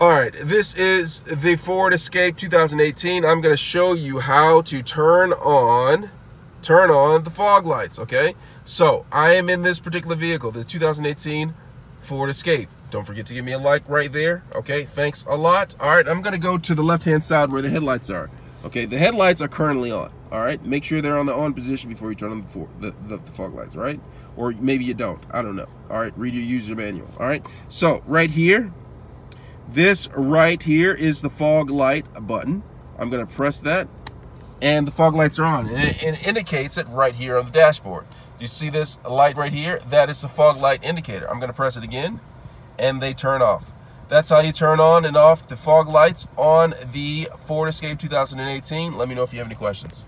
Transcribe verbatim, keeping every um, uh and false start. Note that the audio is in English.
Alright, this is the Ford Escape two thousand eighteen. I'm going to show you how to turn on turn on the fog lights, okay? So, I am in this particular vehicle, the two thousand eighteen Ford Escape. Don't forget to give me a like right there, okay? Thanks a lot. Alright, I'm going to go to the left-hand side where the headlights are. Okay, the headlights are currently on, alright? Make sure they're on the on position before you turn on the, for the, the, the fog lights, alright? Or maybe you don't, I don't know. Alright, read your user manual, alright? So, right here, this right here is the fog light button. I'm going to press that, and the fog lights are on. It, it indicates it right here on the dashboard. You see this light right here? That is the fog light indicator. I'm going to press it again, and they turn off. That's how you turn on and off the fog lights on the Ford Escape two thousand eighteen. Let me know if you have any questions.